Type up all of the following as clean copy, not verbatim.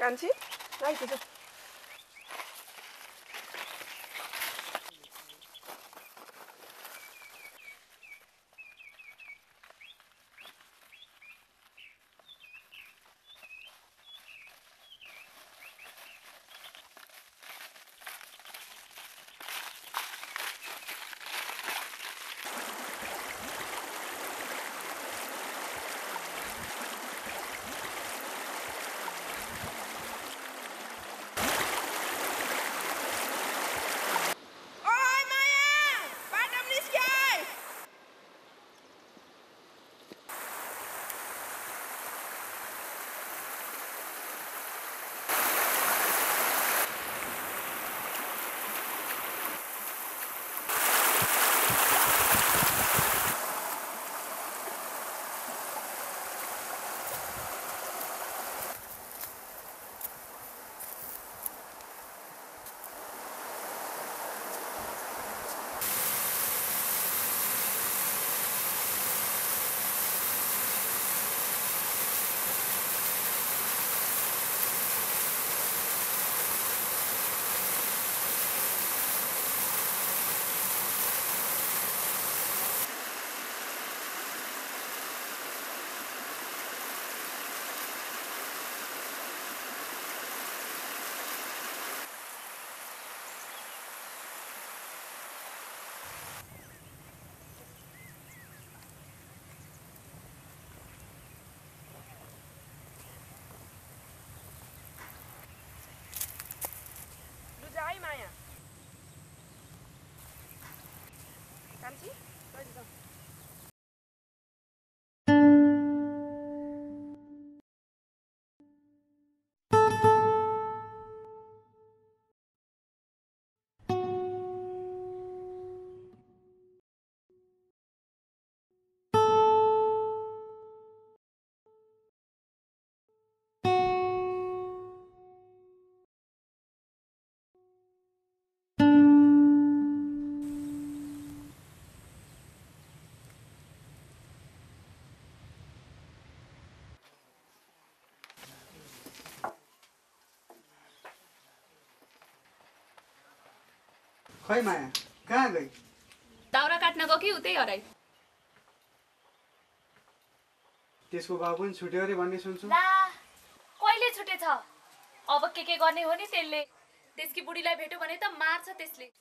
感じないけど。खै माया कहाँ गई? दाउरा काट्न गयो कि उतै हराई। त्यसको बाबु पनि छुट्यो रे भन्ने सुन्छु। ला कहिले छुटेछ? अब के गर्ने हो नि त्यसले? त्यसकी बुढीलाई भेट्यो भने त मार्छ त्यसले।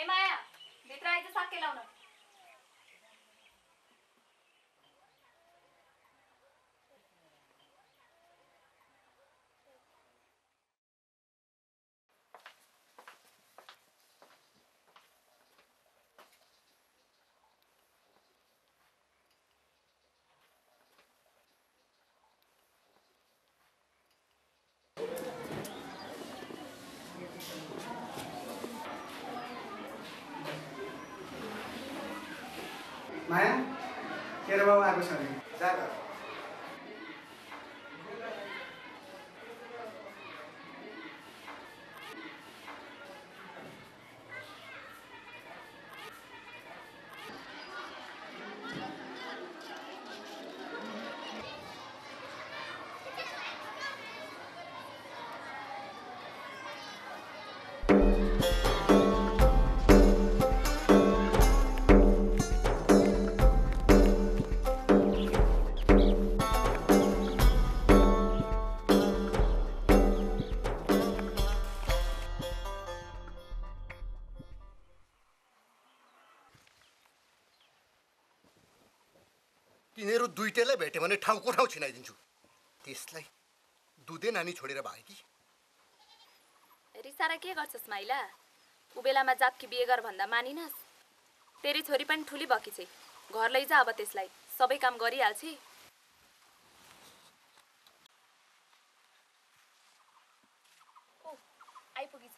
ए माया भित्र आइज साके लाउन। माया तेरा बाबू आगे सर जाकर तिनीहरु दुईटैलाई भेटे भने ठाउँको ठाउँ छिनाइदिन्छु। त्यसलाई दुधे नानी छोडेर भागे कि रिसारा के गर्छस् माइला? उबेलामा जातकी बिहे गर भन्दा मानिनस्। तेरी छोरी पनि ठुली भकी छ, घर लैजा। अब त्यसलाई सबै काम गरिहाल्छि। ओ आइपुगी छ।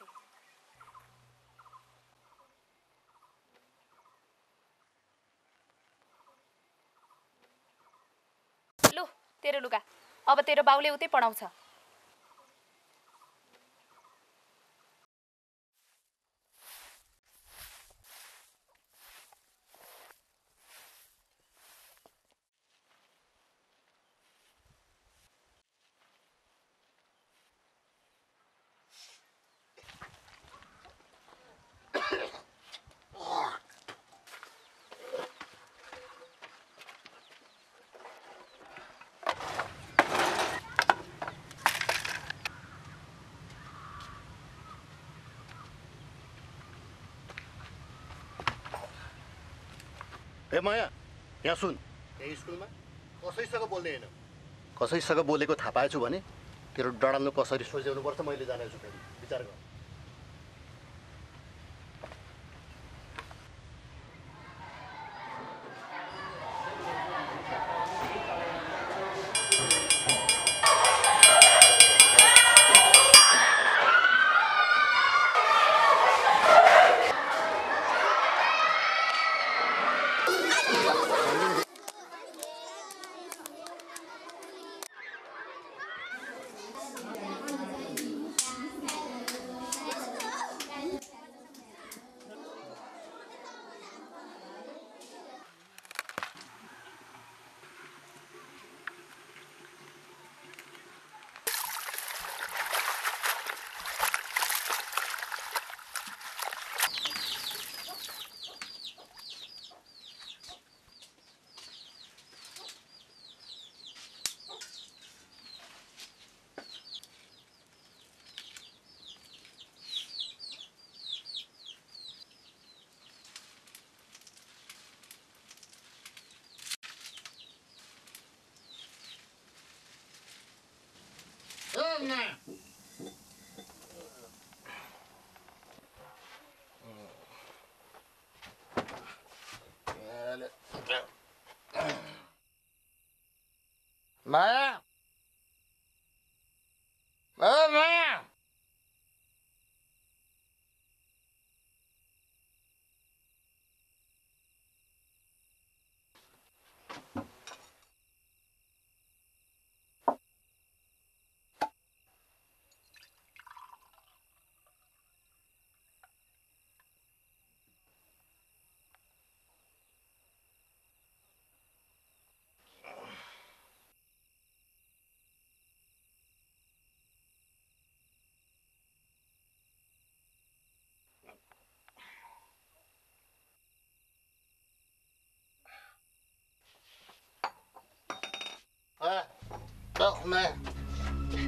तेरो लुगा अब तेरो बाउले उतै पढाउँछ। ए माया, यहाँ सुन, त्यही स्कुलमा कसैसँग बोल्ने हैन। कसैसँग बोलेको थाहा पाएछु भने तेरो डडाल्नु कसरी सोझ्याउनु पर्छ मैले जानेछु। फेरि विचार गर। माया, माया,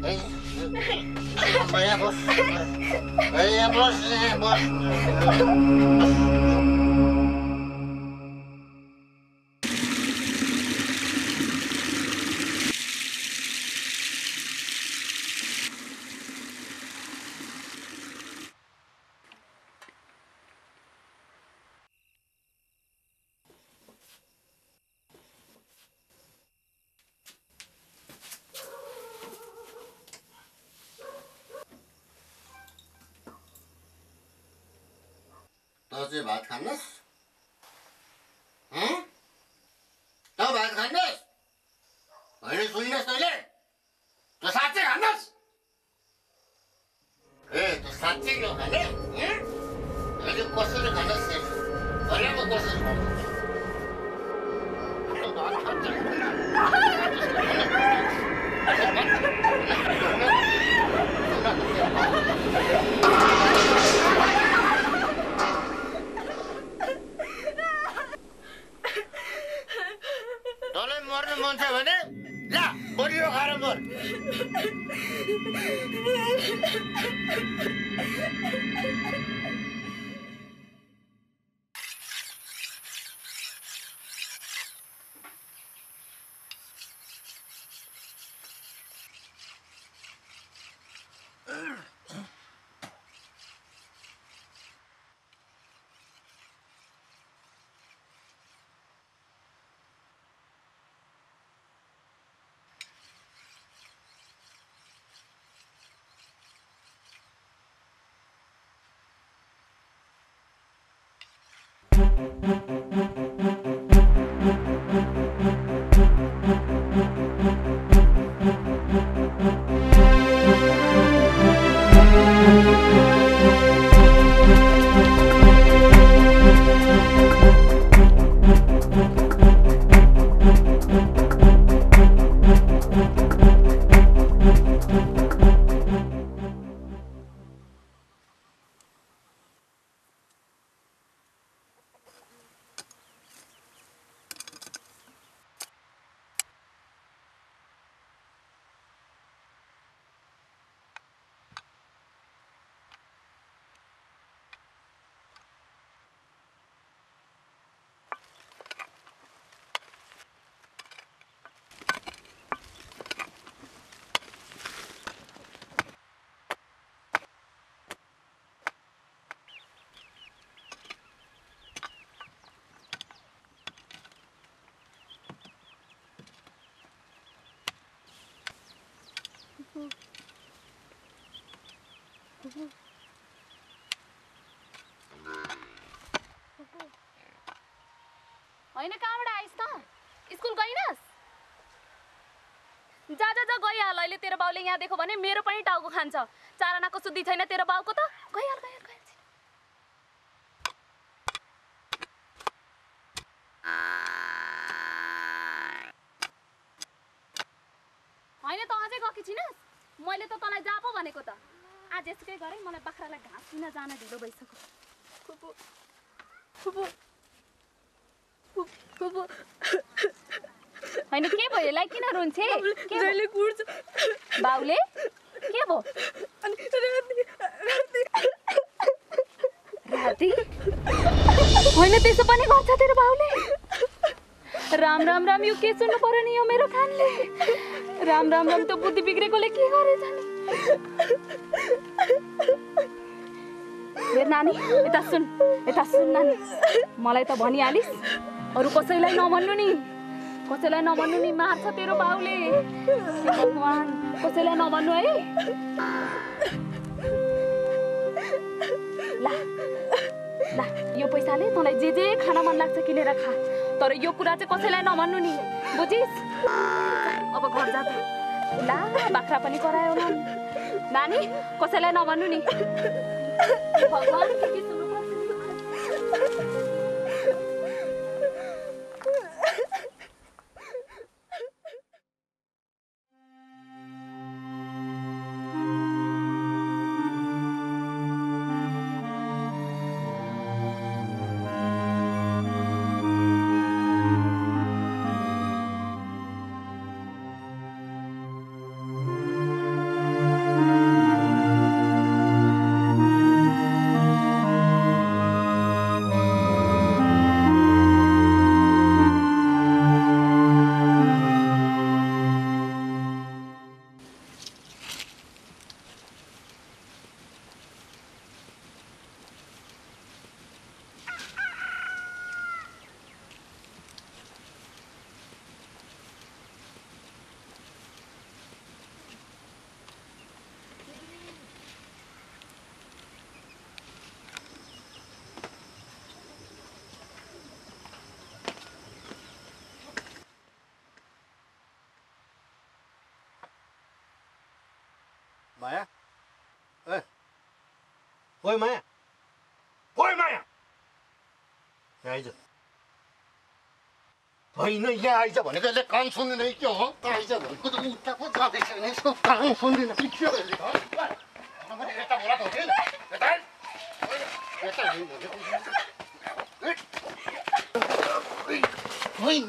Hey, तँ भात खान्नस्? तँ भात खान्नस्? होइन सुनिस् तैँले? तँ साँच्चै खान्नस्? ए तँ साँच्चै नखाने? अहिले कसरी खान्नस्? अहिले म कसरी खान्छु? होइन कहाँबाट आइस् त? स्कुल गइनस्? जा जा जा गइहाल। अहिले तेरो बाउले यहाँ देख्यो भने मेरो पनि टाउको खान्छ। चारनाको सुधी छैन तेरो बाउको त। गइहाल गइहाल गइहाल। होइन त अझै गकी छिनस्? मैले त तलाई जा पो भनेको त। आज यसकै गरे मलाई बाख्रालाई घाँस दिन जान ढिलो भइसक्यो। फुपु फुपु फुपु हैन के भयो? लाइक किन रुन्छे? के जहिले कुर्छ बाउले? के भो? अनि राति हैन त्यसो पनि गर्छ तेरो बाउले। राम राम राम यो के सुन्नु पर्यो नि यो मेरो खानले। राम राम राम त बुद्धि बिग्रेकोले के गरेछ नि? मेरो नानी यता सुन नानी। मलाई त भनिहालिस अरु कसैलाई नभन्नु नि। कसैलाई नभन्नु नि मार्छ तेरो बाउले। भगवान कसैलाई नभन्नु है। ला ला यो पैसाले तँलाई जे जे खान मन लाग्छ किनेर खा। तर यो कुरा चाहिँ कसैलाई नभन्नु नि बुझिस्? अब घर जा त। ला बाख्रा पनि करायो होला नानी। कसैलाई नभन्नु नि। भगवान के सुन्नु पर्छ। माया ओए माया ओए माया यहाँ आइज। होइन यहाँ आइज भनेको यसले कान सुन्दैन कि के हो? आइज भनेको त उता पो जाँदैछ नि। यसको कान सुन्दैन कि के हो? यता बोला त होइन यता यता होइन होइन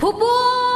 ポポー。